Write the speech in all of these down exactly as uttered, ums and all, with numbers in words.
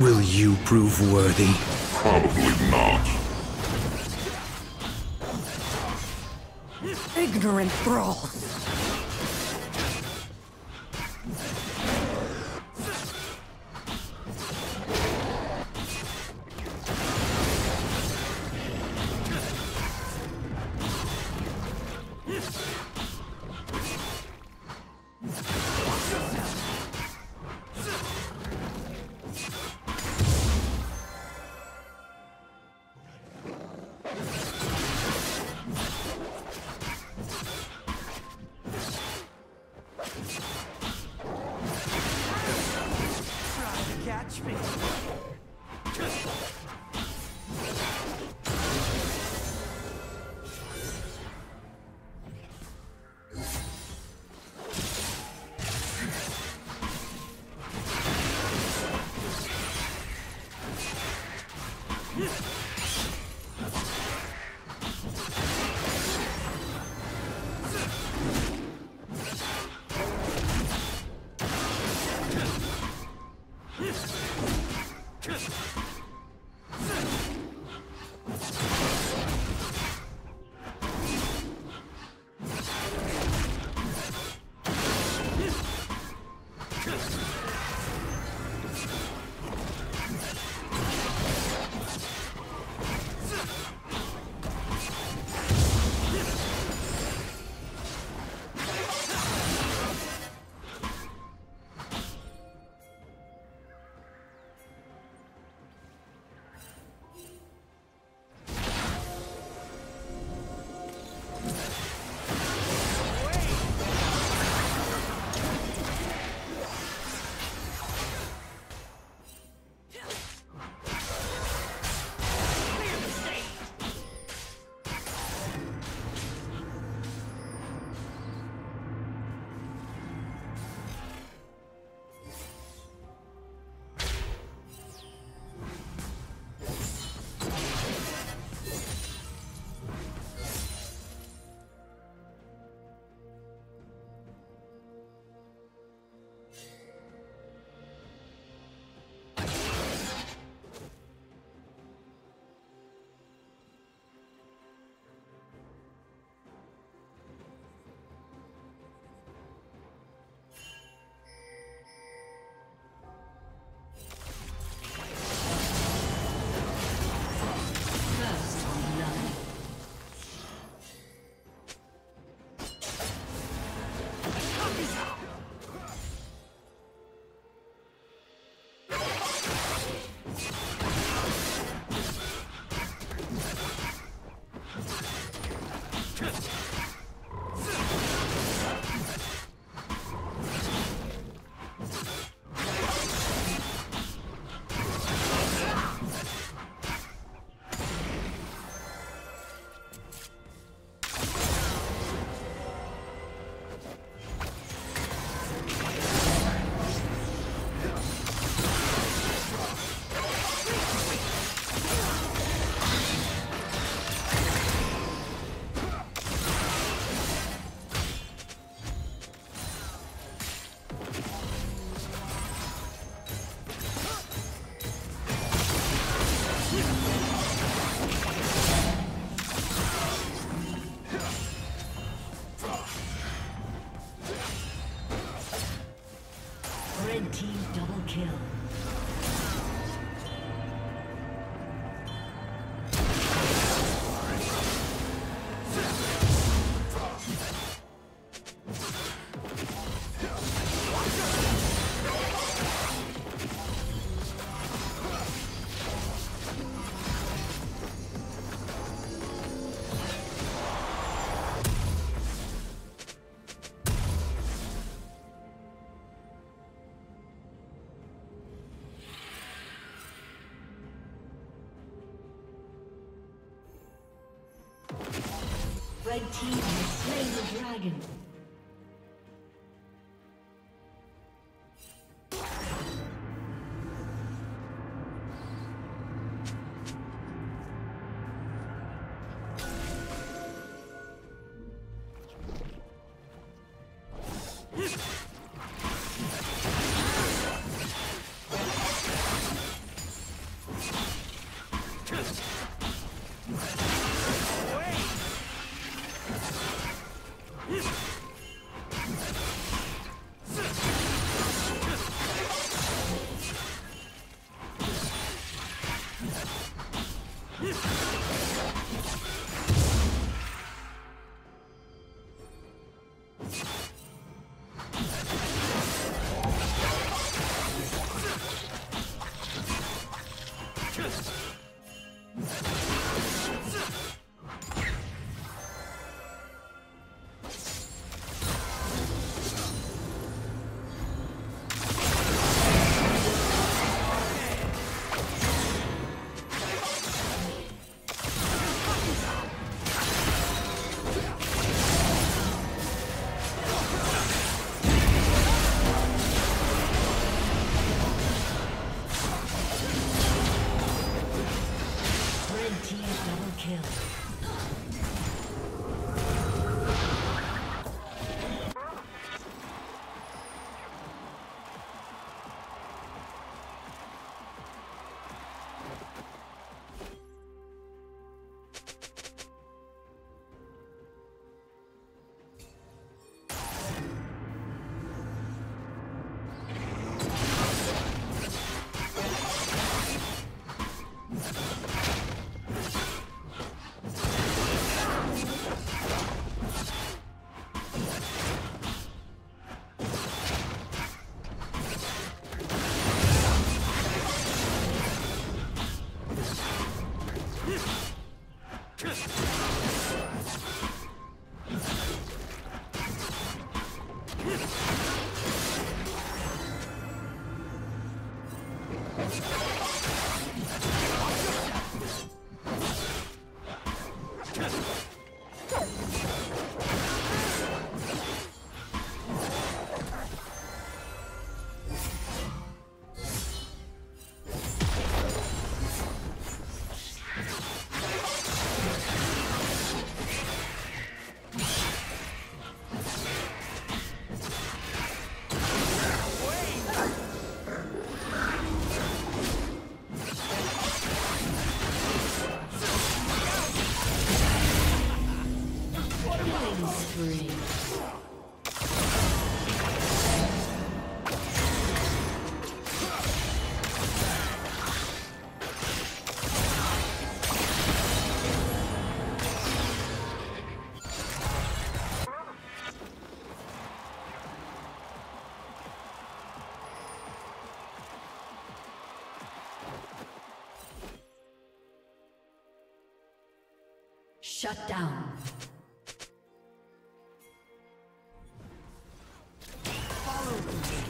Will you prove worthy? Probably not. Ignorant thrall! Red team has slain the dragon. Shut down. Follow me.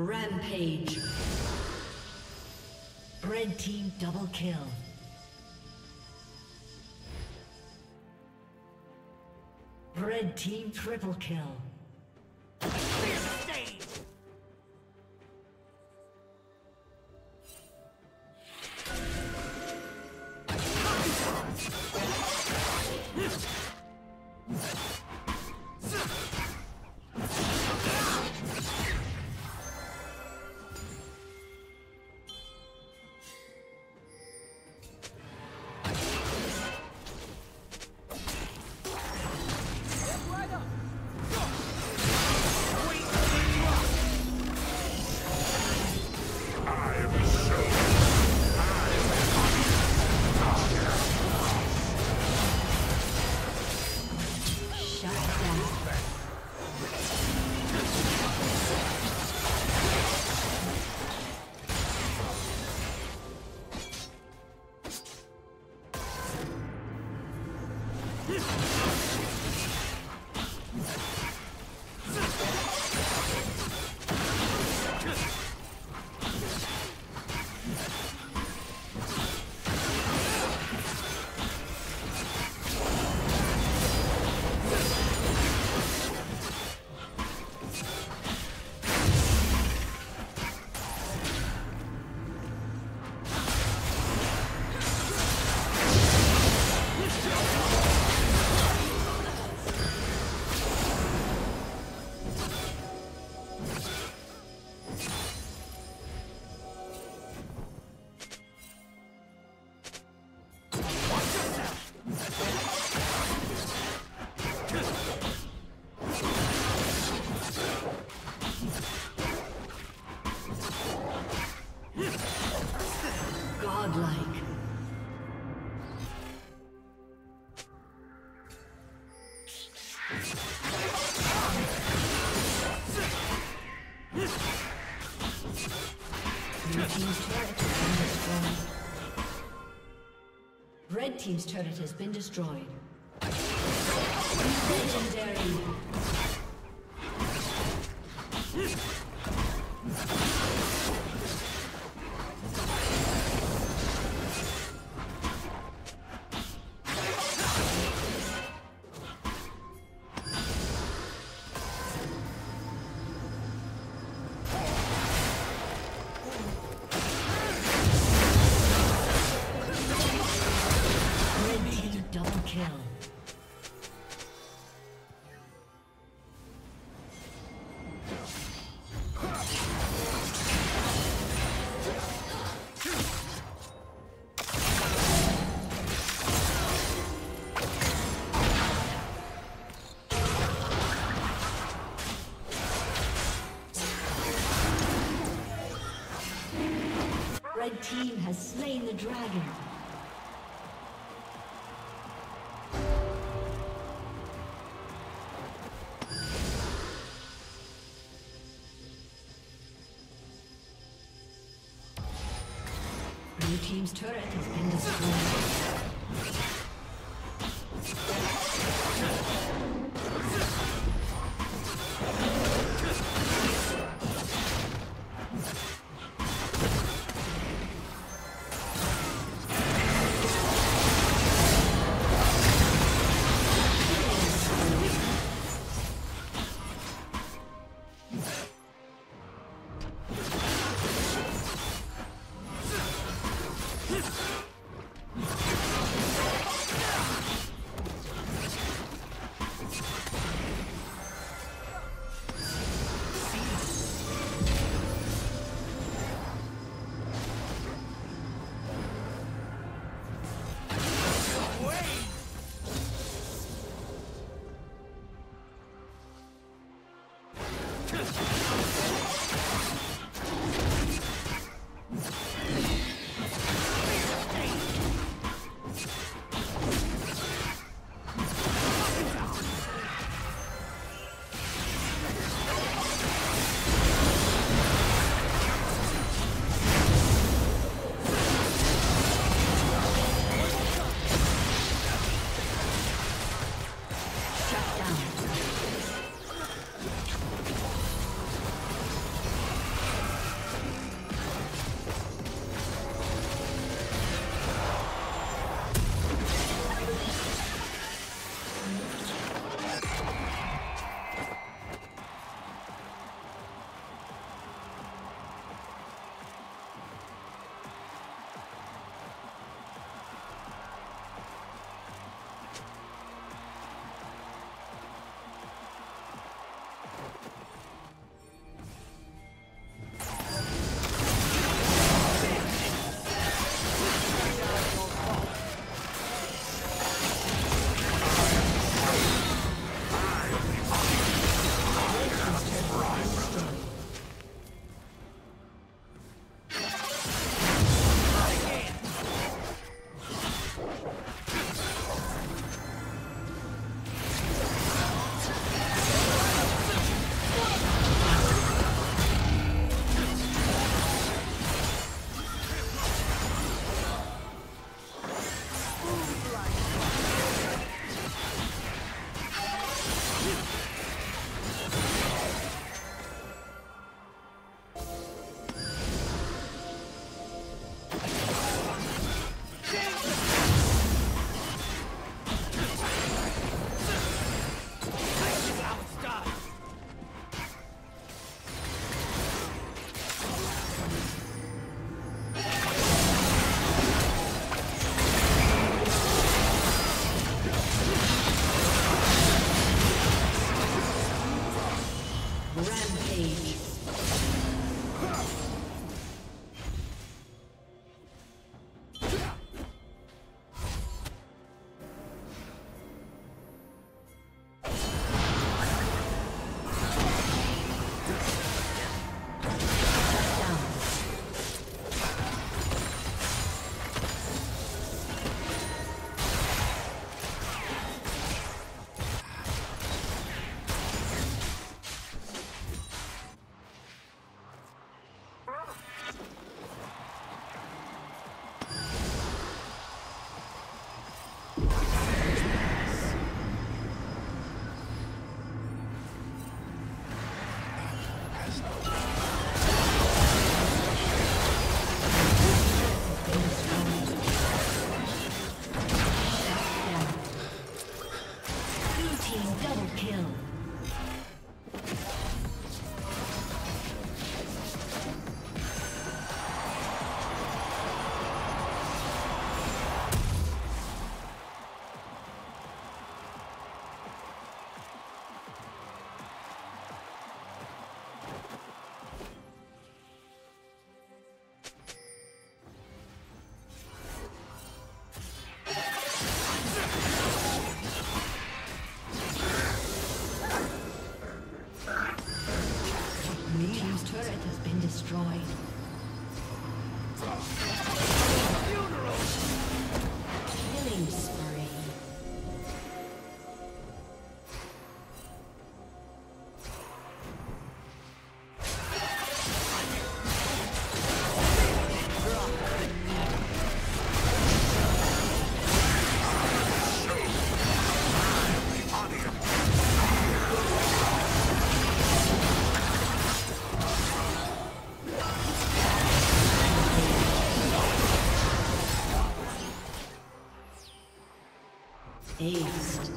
Rampage. Red team double kill. Red team triple kill. Red team's turret has been destroyed. Legendary. Double kill. Red team has slain the dragon. Blue team's turret has been destroyed. Turret has been destroyed. Aced.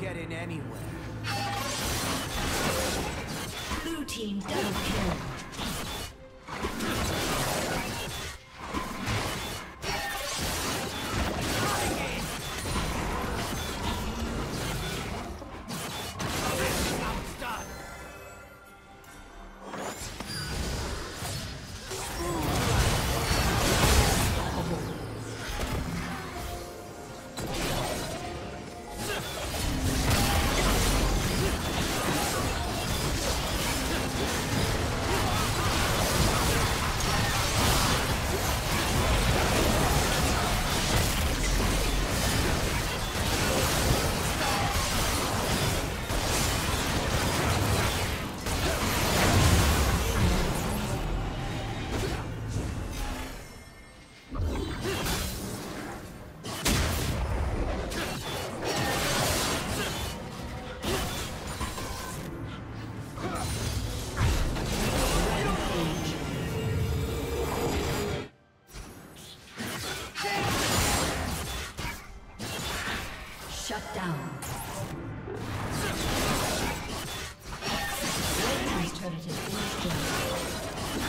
Get in anywhere. Blue team double kill. Shut down. Nice turret is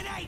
eight.